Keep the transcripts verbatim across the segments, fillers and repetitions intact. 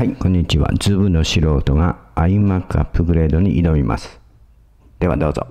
はい、こんにちは。ズブの素人が iMac アップグレードに挑みます。ではどうぞ。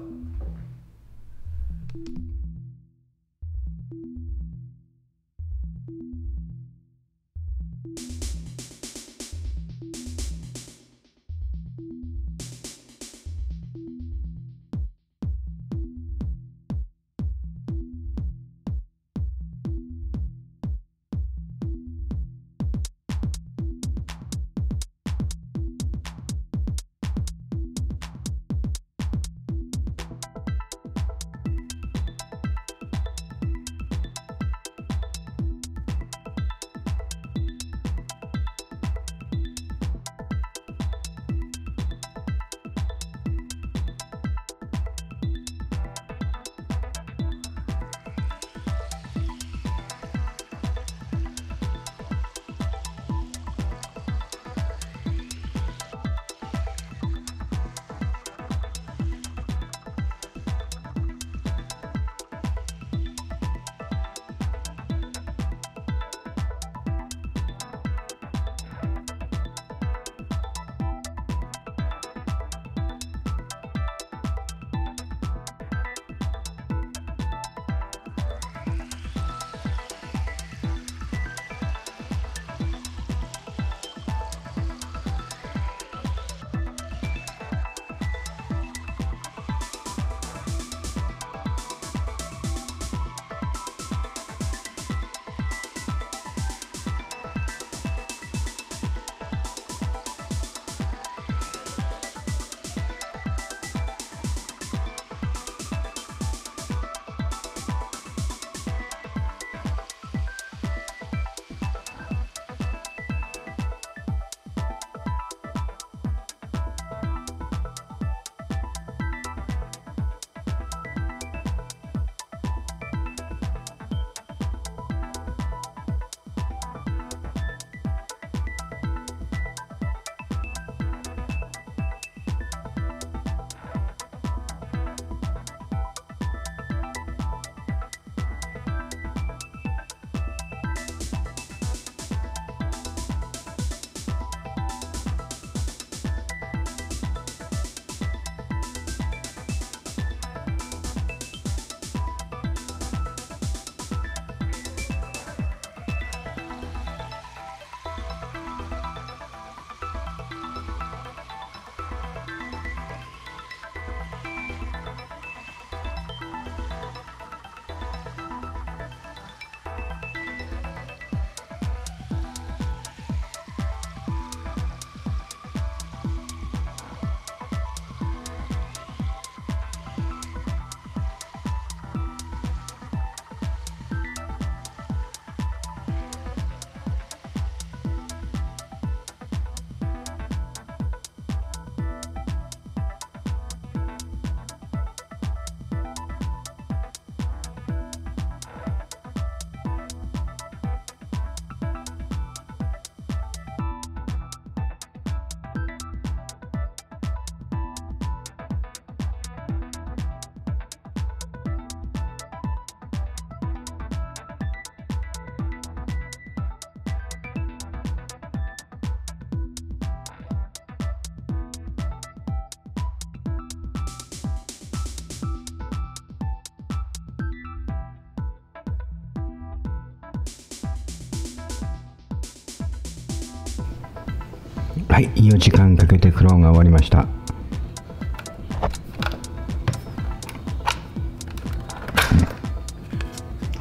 はい、よじかんかけてクローンが終わりました。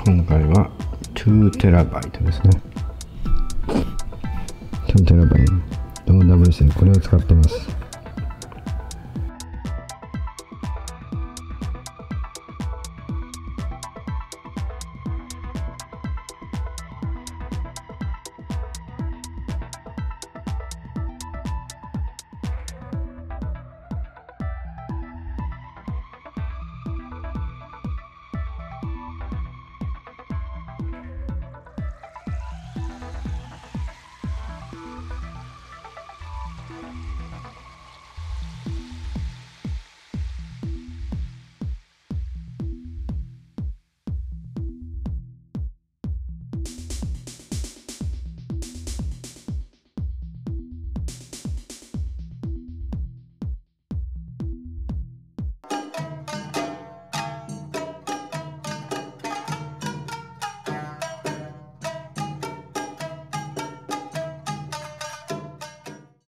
今回は にテラバイト ですね。 にテラバイト ダブリューダブリューエス これを使ってます。